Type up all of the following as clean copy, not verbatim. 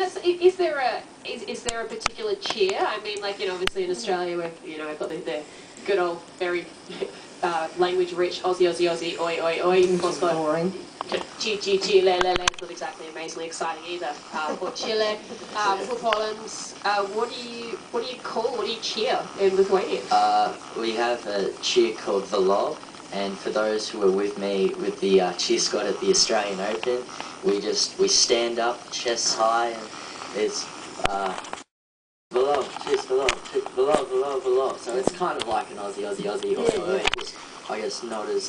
Is there a particular cheer? I mean, like, you know, obviously in Australia, we've, you know, we've got the good old, very language-rich Aussie, Aussie, Aussie, oi, oi, oi. Boring. Chile, Chile, not exactly amazingly exciting either. Or Chile, for Poland. What do you cheer in Lithuania? We have a cheer called the lob, and for those who were with me with the cheer squad at the Australian Open, we stand up, chest high, and it's the lob, cheers the lob, the lob, the lob, the lob. So it's kind of like an Aussie, Aussie, Aussie, Aussie. Yeah. I guess not as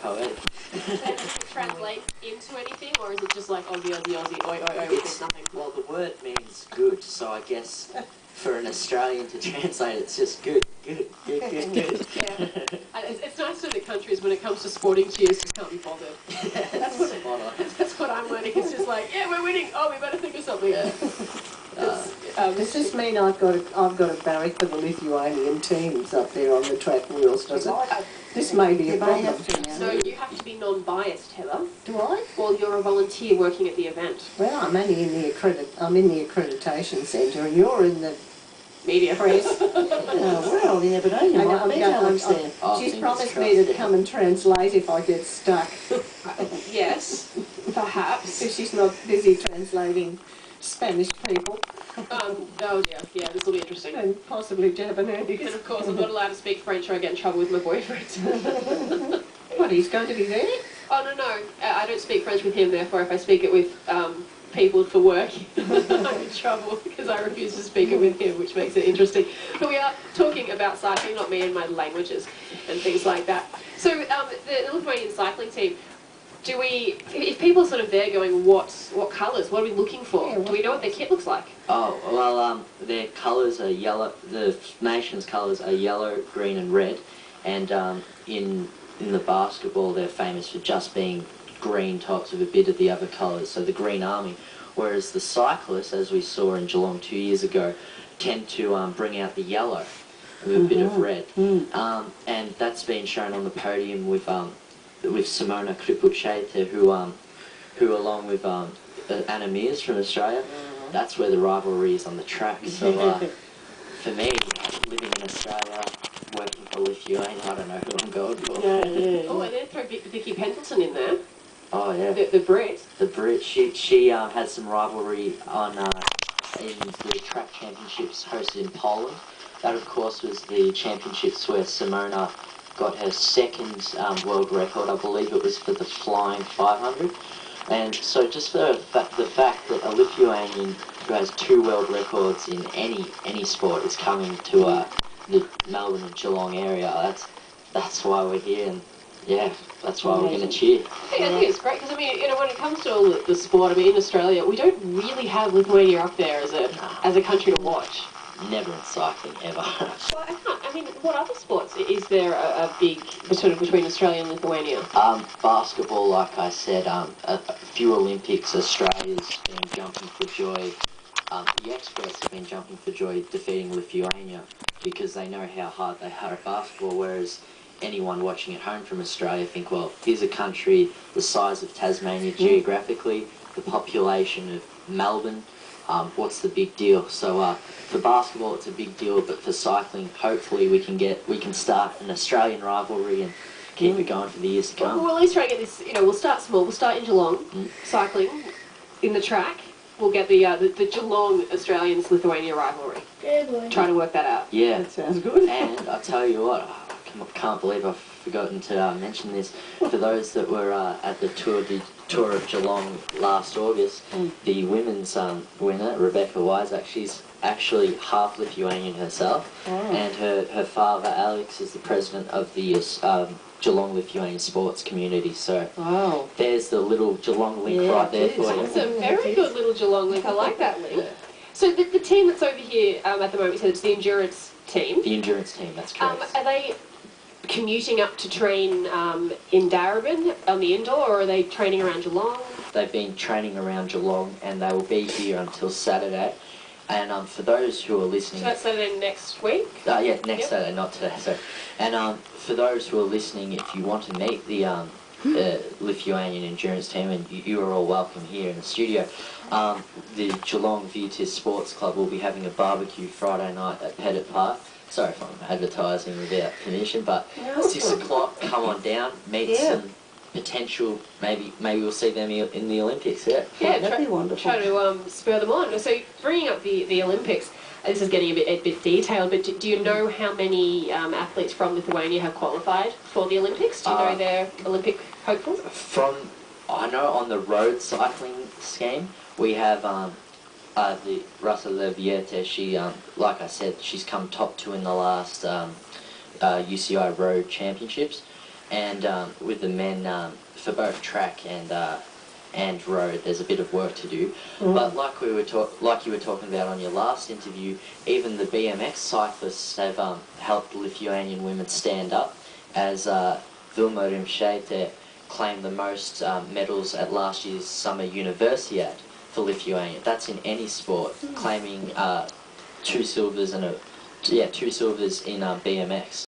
poetic. Does that translate into anything, or is it just like Aussie, Aussie, Aussie, oi, oi, oi, it's nothing? Well, the word means good, so I guess for an Australian to translate, it's just good, good, good, good, good. Yeah. It's nice in the countries when it comes to sporting cheers, just can't be bothered. That's what I'm learning. It's just like, yeah, we're winning. Oh, we better think of something. Yeah. Does this mean I've got a barrack for the Lithuanian teams up there on the track wheels? Does it? This may be a problem. So you have to be non-biased, Heather. Do I? Well, you're a volunteer working at the event. Well, I'm only in the accreditation centre, and you're in the media press. Well, you never know. You might meet Alex there. She's promised me to come and translate if I get stuck. Yes, perhaps if she's not busy translating Spanish people. Oh dear, yeah, this will be interesting. And possibly Japanese. And of course, I'm not allowed to speak French or I get in trouble with my boyfriend. What, he's going to be there? Oh, no, I don't speak French with him, therefore if I speak it with people for work, I'm in trouble because I refuse to speak it with him, which makes it interesting. But we are talking about cycling, not me and my languages and things like that. So the Lithuanian cycling team, do we, if people are sort of there going, what colours, what are we looking for? Yeah, do we know what their kit looks like? Oh, well, their colours are yellow, the nation's colours are yellow, green and red, and in the basketball they're famous for just being green tops with a bit of the other colours, so the Green Army, whereas the cyclists, as we saw in Geelong 2 years ago, tend to bring out the yellow with a bit of red. Mm. And that's been shown on the podium with Simona Krupeckaitė, who along with Anna Meares from Australia, that's where the rivalry is on the track. So for me, living in Australia, working for Lithuania, I don't know who I'm going for. Yeah. Oh, and then throw Vicky Pendleton in there. Oh yeah. The Brit. The Brit. She had some rivalry on in the track championships hosted in Poland. That of course was the championships where Simona got her second world record, I believe it was for the flying 500. And so just the fact that a Lithuanian who has two world records in any sport is coming to the Melbourne and Geelong area, that's why we're here, and yeah, that's why we're going to cheer. I think it's great, because I mean, you know, when it comes to all the sport, I mean, in Australia, we don't really have Lithuania up there as a country to watch. Never in cycling, ever. Well, I mean, what other sports is there a big sort of between Australia and Lithuania? Basketball, like I said, a few Olympics, Australia's been jumping for joy. The experts have been jumping for joy defeating Lithuania because they know how hard they are at basketball, whereas anyone watching at home from Australia think, well, here's a country the size of Tasmania geographically, the population of Melbourne, what's the big deal? So for basketball it's a big deal, but for cycling hopefully we can start an Australian rivalry and keep it going for the years to come. Well, we'll at least try to get this, you know, we'll start small, we'll start in Geelong, cycling, in the track, we'll get the Geelong Australians-Lithuania rivalry. Good. Try to work that out. Yeah. That sounds good. And I'll tell you what, I can't believe I've forgotten to mention this. For those that were at the Tour of Geelong last August, the women's winner, Rebecca Wysak, she's actually half Lithuanian herself, and her father, Alex, is the president of the Geelong Lithuanian sports community. So there's the little Geelong link right there for you. That's a very good little Geelong link. I like that link. Yeah. So the team that's over here at the moment, you said it's the endurance team? The endurance team, that's correct. Are they commuting up to train in Darebin on the indoor, or are they training around Geelong? They've been training around Geelong, and they will be here until Saturday. And for those who are listening... So that's Saturday next week? Yeah, next Saturday, not today. So, and for those who are listening, if you want to meet the Lithuanian endurance team, and you are all welcome here in the studio. The Geelong Vytis Sports Club will be having a barbecue Friday night at Pettit Park. Sorry if I'm advertising without permission, but no. 6 o'clock, come on down, meet some potential, maybe we'll see them in the Olympics. Yeah, yeah, that'd be wonderful. Try to spur them on. So bringing up the Olympics, this is getting a bit detailed, but do you know how many athletes from Lithuania have qualified for the Olympics? Do you know their Olympic hopefuls? I know on the road cycling scheme, we have the Rasa Leviete. She, like I said, she's come top two in the last UCI road championships. And with the men, for both track and road, there's a bit of work to do. Mm. But like you were talking about on your last interview, even the BMX cyclists have helped Lithuanian women stand up, as Vilma Rimšaitė claimed the most medals at last year's Summer Universiad for Lithuania. That's in any sport, claiming 2 silvers in BMX.